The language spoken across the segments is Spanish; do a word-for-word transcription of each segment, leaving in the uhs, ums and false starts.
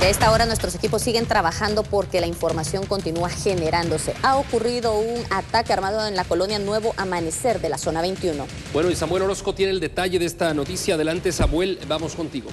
Y a esta hora nuestros equipos siguen trabajando porque la información continúa generándose. Ha ocurrido un ataque armado en la colonia Nuevo Amanecer de la zona veintiuno. Bueno, y Samuel Orozco tiene el detalle de esta noticia. Adelante, Samuel, vamos contigo.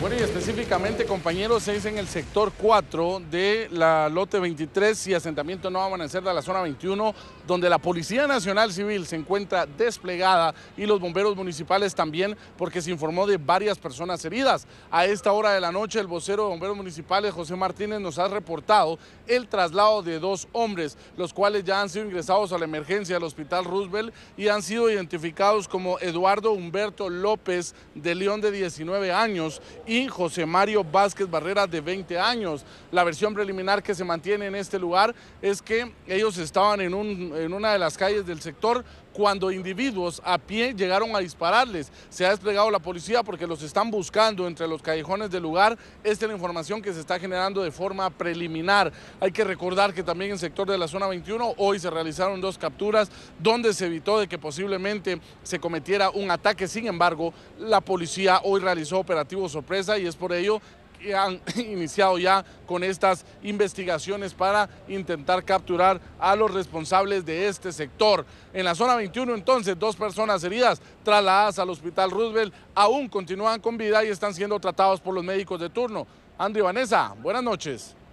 Bueno, y específicamente, compañeros, es en el sector cuatro de la lote veintitrés y asentamiento Nuevo Amanecer de la zona veintiuno, donde la Policía Nacional Civil se encuentra desplegada y los bomberos municipales también, porque se informó de varias personas heridas. A esta hora de la noche, el vocero de bomberos municipales, José Martínez, nos ha reportado el traslado de dos hombres, los cuales ya han sido ingresados a la emergencia del Hospital Roosevelt y han sido identificados como Eduardo Humberto López, de León, de diecinueve años, y José Mario Vázquez Barrera, de veinte años. La versión preliminar que se mantiene en este lugar es que ellos estaban en, un, en una de las calles del sector cuando individuos a pie llegaron a dispararles. Se ha desplegado la policía porque los están buscando entre los callejones del lugar. Esta es la información que se está generando de forma preliminar. Hay que recordar que también en el sector de la zona veintiuno hoy se realizaron dos capturas donde se evitó de que posiblemente se cometiera un ataque. Sin embargo, la policía hoy realizó operativos sorpresa y es por ello que han iniciado ya con estas investigaciones para intentar capturar a los responsables de este sector. En la zona veintiuno, entonces, dos personas heridas trasladadas al Hospital Roosevelt aún continúan con vida y están siendo tratados por los médicos de turno. Andri, Vanessa, buenas noches.